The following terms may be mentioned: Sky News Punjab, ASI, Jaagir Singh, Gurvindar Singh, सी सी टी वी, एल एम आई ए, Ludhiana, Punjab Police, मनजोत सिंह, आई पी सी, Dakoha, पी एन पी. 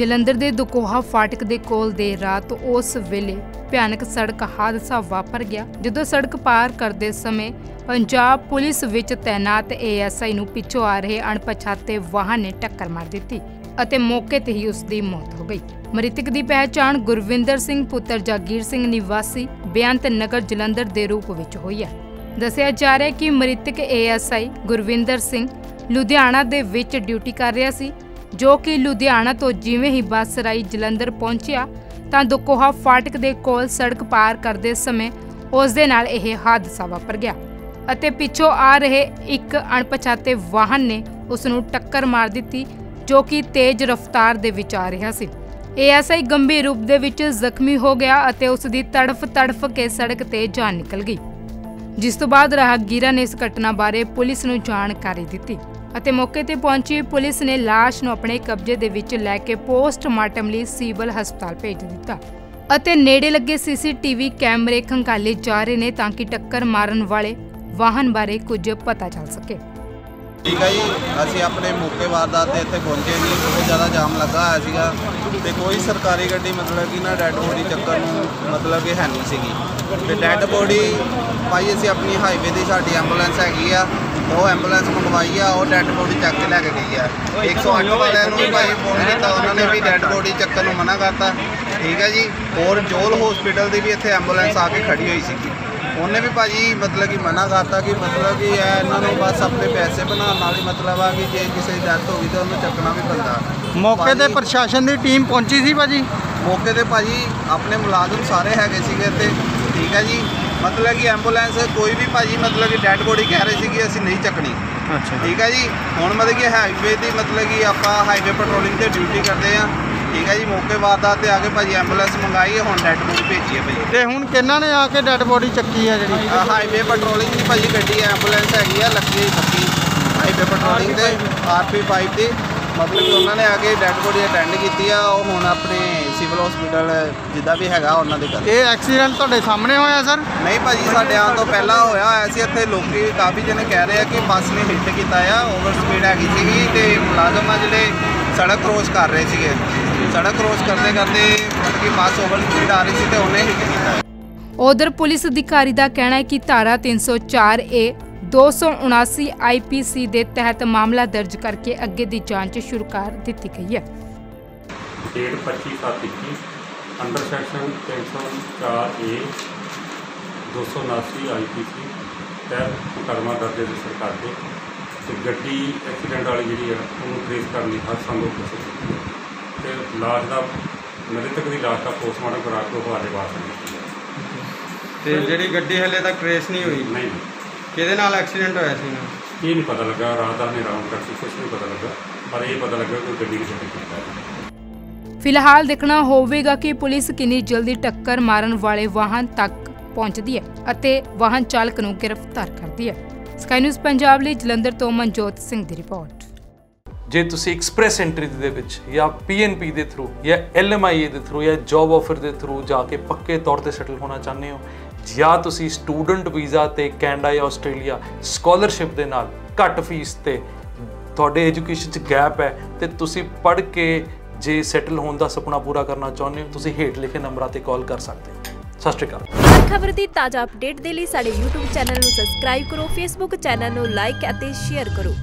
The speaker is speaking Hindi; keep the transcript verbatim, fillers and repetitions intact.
ਜਲੰਧਰ ਦੇ ਦੁਕੋਹਾ फाटक ਦੇ ਕੋਲ ਦੇ ਰਾਤ ਉਸ ਵੇਲੇ ਭਿਆਨਕ ਸੜਕ ਹਾਦਸਾ ਵਾਪਰ ਗਿਆ ਜਦੋਂ ਸੜਕ ਪਾਰ ਕਰਦੇ ਸਮੇਂ पंजाब पुलिस ਵਿੱਚ तैनात ए एस आई ਨੂੰ ਪਿੱਛੋਂ ਆ ਰਹੇ अणपछाते वाहन ने टक्कर मार ਦਿੱਤੀ ਅਤੇ ਮੌਕੇ ਤੇ ਹੀ ਉਸ ਦੀ ਮੌਤ ਹੋ ਗਈ। मृतक की पहचान गुरविंदर सिंह पुत्र जागीर सिंह निवासी बेअंत नगर जलंधर के रूप में हुई है। दस्या जा रहा है कि मृतक A S I Gurvinder Singh Ludhiana दे विच ड्यूटी कर रहा सी, जो कि लुधियाना तो जिवें ही बस राही जलंधर पहुंचिया तो दुकोहा फाटक के कोल सड़क पार करते समय उस दे नाल यह हादसा वापर गया अते पिछों आ रहे एक अणपछाते वाहन ने उसनूं टक्कर मार दी, जो कि तेज रफ्तार दे विच आ रहा सी। ए एस आई गंभीर रूप दे विच जख्मी हो गया अते उस दी तड़फ तड़फ के सड़क ते जान निकल गई, जिस तो बाद राहगीरां ने इस घटना बारे पुलिस नूं जानकारी दित्ती अते मौके ते पहुंची पुलिस ने लाश नूं अपने कब्जे दे विच लै के पोस्टमार्टम लई सिविल हस्पताल भेज दित्ता अते नेड़े लगे सी सी टी वी कैमरे खंगाले जा रहे ने ताकि टक्कर मारन वाले वाहन बारे कुछ पता चल सके। ठीक है जी, असी अपने मौके वारदात इतने पहुंचे जी, बहुत ज़्यादा जाम लगा होया तो कोई सरकारी गड्डी मतलब कि ना डैड बॉडी चक्कर मतलब कि है नहीं सी। तो डैड बॉडी भाई असी अपनी हाईवे की साड़ी एंबूलेंस हैगी आ, वो एंबूलेंस मंगवाई है और डैड बॉडी चक्कर लैके गई है। एक सौ अठ वाले भाई फोन किया, उन्होंने भी डैड बॉडी चक्कर मना करता। ठीक है जी, और जोल होस्पिटल की भी इतने एंबूलेंस आके खड़ी हुई सी, उन्हें भी भाजी मतलब कि मना करता कि मतलब कि इन्होंने बस अपने पैसे बनाने ही मतलब है कि जे किसी की डेथ होगी तो उन्हें चकना भी बनता। मौके पर प्रशासन की टीम पहुंची सी भाजी, मौके पर भाजी अपने मुलाजम सारे है थे। ठीक है जी, मतलब कि एंबूलेंस कोई भी भाजी मतलब कि डेड बॉडी कह रहे थे कि असी नहीं चकनी। अच्छा, ठीक है जी, हम मतलब कि हाईवे की मतलब कि आप हाईवे पेट्रोलिंग से ड्यूटी करते हैं। ठीक है जी, मौके वारदात आके भाजी एंबूलेंस मंगाई है, हम डेड बॉडी भेजी है भाजी। तो हूँ कि ने आके डेड बॉडी चक्की है जी, हाईवे पेट्रोलिंग की भाजी गड्डी एंबूलेंस हैगी लक्की पक्की हाईवे पेट्रोलिंग से आर पी फाइव की मतलब कि उन्होंने आके डेड बॉडी अटेंड की और हम अपने सिविल हॉस्पिटल जिदा भी है उन्होंने घर। ये एक्सीडेंट तुहाडे सामने होया सर? नहीं भाजी, साढ़े आने तो पहला होया ऐसे इतने लोग काफ़ी जने कह रहे हैं कि बस ने हिट किया, ओवर स्पीड हैगी तो मुलाजम आ जिले सड़क क्रॉस कर रहे थे, सड़क क्रॉस करते करते कि बस ओवर स्पीड आ रही थी तो उन्हें हिट किया। उधर पुलिस अधिकारी का कहना है कि धारा तीन सौ चार ए दो सौ उनासी आई पी सी के तहत मामला दर्ज करके अगे की जांच शुरू कर दी गई है। डेट पच्ची सात इक्कीस अंडर सैक्शन तीन सौ चार ए दो सौ उनासी आई पी सी तहत मुकदमा दर्ज है सरकार के गड्डी एक्सीडेंट वाली जी ट्रेस करने हादसा लोग कोशिश तो लाश का मृतक की लाश का पोस्टमार्टम करा के हवाले वास्ते जी। गड्डी हले तक ट्रेस नहीं हुई? नहीं। कि एक्सीडेंट होया सी ये नहीं पता लगा, रात का निराम करके कुछ नहीं पता लगा, पर यह पता लगा कोई गड्डी नहीं। फिलहाल देखना होगा कि पुलिस कितनी जल्दी टक्कर मारन वाले वाहन तक पहुँचती है और वाहन चालक को गिरफ्तार करती है। स्काई न्यूज़ पंजाब लिए जलंधर तो मनजोत सिंह की रिपोर्ट। जे तुसी एक्सप्रैस एंट्री दे विच या पी एन पी के थ्रू या एल एम आई ए के थ्रू या जॉब ऑफर के थ्रू जाके पक्के तौर पर सैटल होना चाहते हो या तुसी स्टूडेंट वीज़ा तो कैनेडा या ऑस्ट्रेलिया स्कॉलरशिप के नाल घट फीस ते तुहाडे एजुकेशन च गैप है तो तुसी पढ़ के जे सैटल होने का सपना पूरा करना चाहते हो तुसी हेठ लिखे नंबरां ते कॉल कर सकते हो। सत श्री अकाल। हर खबर की ताज़ा अपडेट के लिए साडे यूट्यूब चैनल नूं सबसक्राइब करो, फेसबुक चैनल नूं लाइक अते शेयर करो।